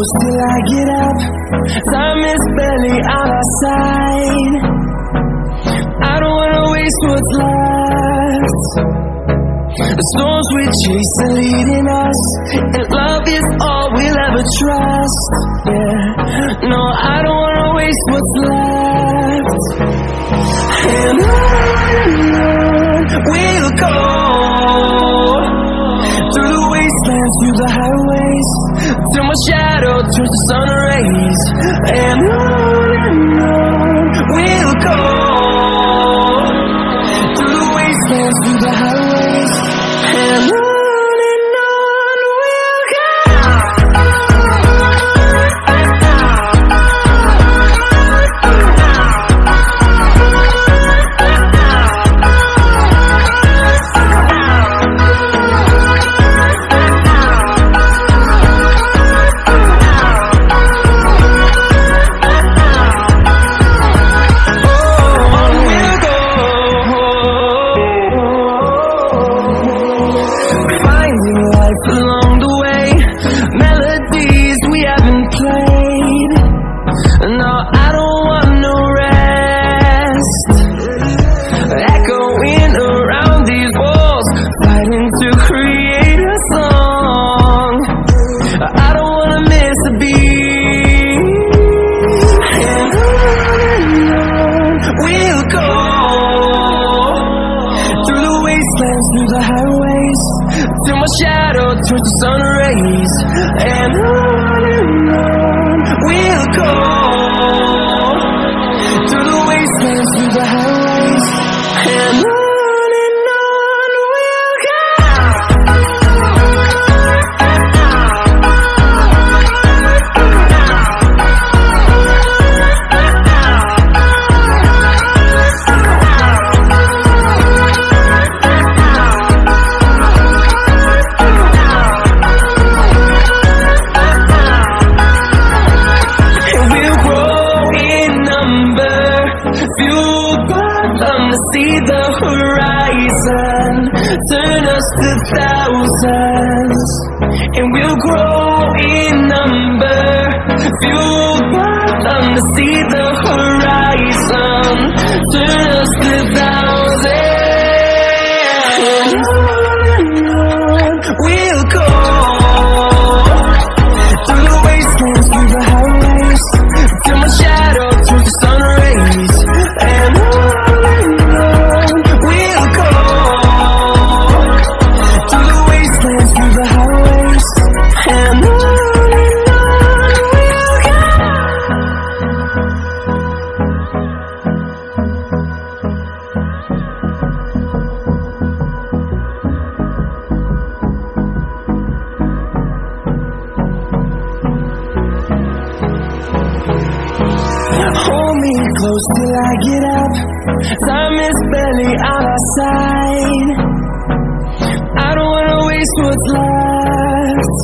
close till I get up. Time is barely on our side. I don't wanna waste what's left. The storms we chase are leading us, and love is all we'll ever trust. Yeah, no, I don't wanna waste what's left. And on we'll go, through the wastelands, through the highways, till my shadow turns to sun rays. And on we'll go, through the wastelands, through the highways. And on we'll go. Through the highways, till my shadow turns to sun rays. And on we'll go, through the wastelands, through the highways. And on we'll go. See the horizon, turn us to thousands, and we'll grow in number. Fueled by them to see the horizon, turn us to thousands. And on we'll go, through the wastelands, through the highways, till my shadow turns to sun rays. And hold me close till I get up. Time is barely on our side. I don't wanna waste what's left.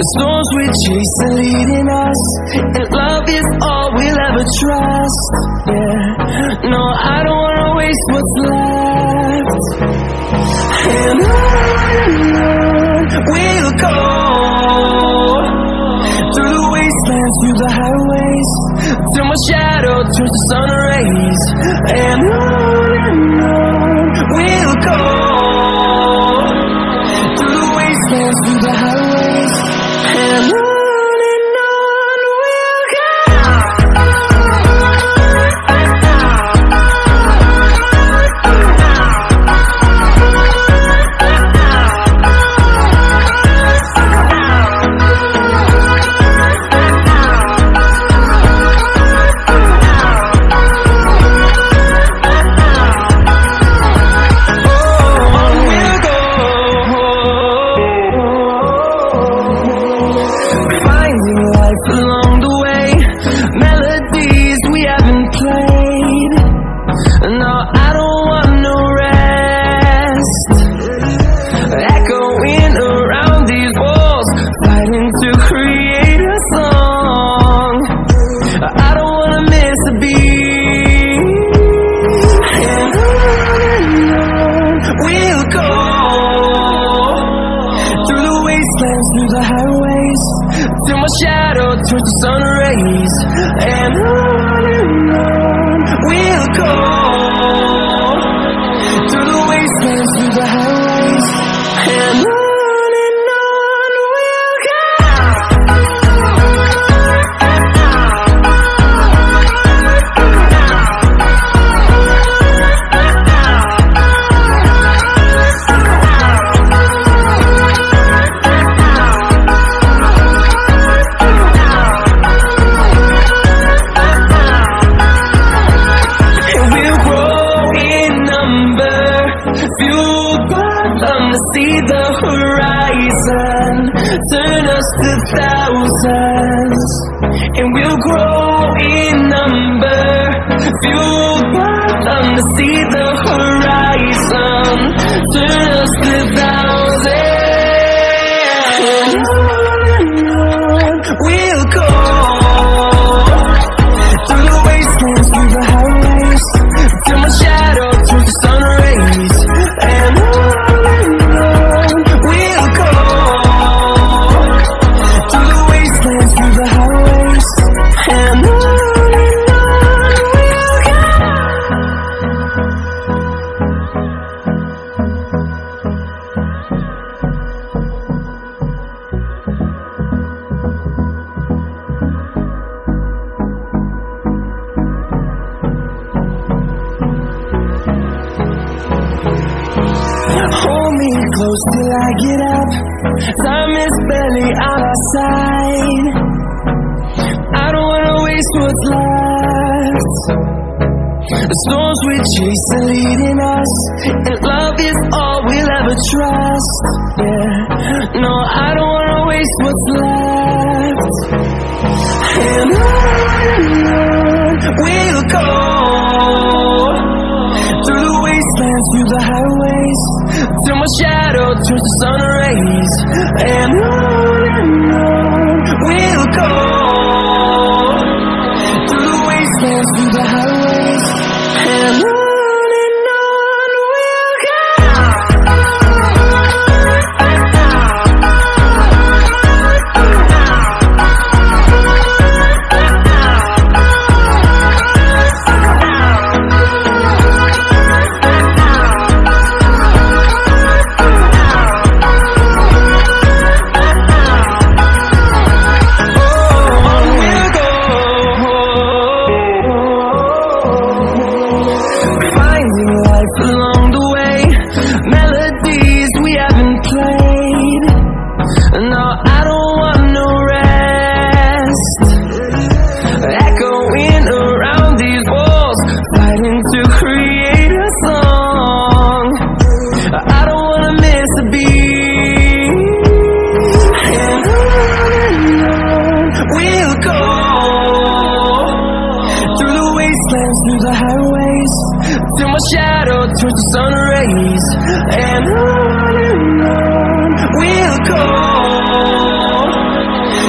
The storms we chase are leading us, and love is all we'll ever trust. Yeah, no, I don't wanna waste what's left. And on we'll go, through the wastelands, through the highways, till my shadow turns to sun rays. And on we'll go, through the wastelands, through the highways. And on we'll go. days, and on we'll go through the wastelands, through the highways, and on. See the horizon, turn us to thousands, and we'll grow in number, fueled by them. See the horizon, turn us to thousands, and on we'll go through the wastelands, through the highways, till my shadow turns to sun rays, and hold me close till I get up. Time is barely on our side. I don't wanna waste what's left. The storms we chase are leading us, and love is all we'll ever trust. Yeah, no, I don't wanna waste what's left. And on we'll go through the wasteland, through the highways, till my shadow turns to sun rays, and on we'll go through the wastelands, through the highways, and on we'll go. Through the highways, till my shadow turns to sun rays, and on we'll go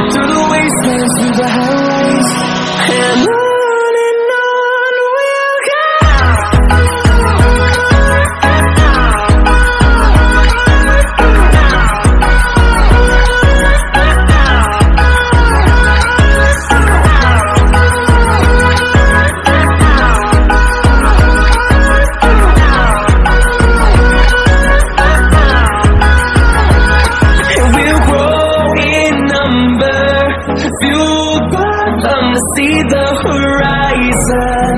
through the wastelands, through the highways, and on we'll go. See the horizon,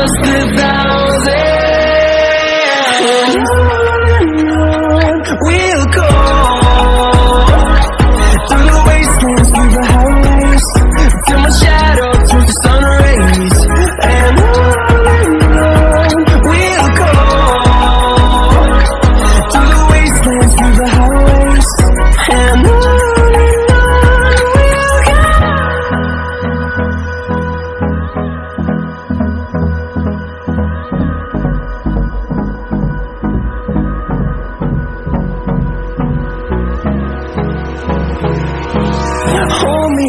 us to thousands, and on we'll go through the wastelands, through the highways, till my shadow turns to sun rays, and hold me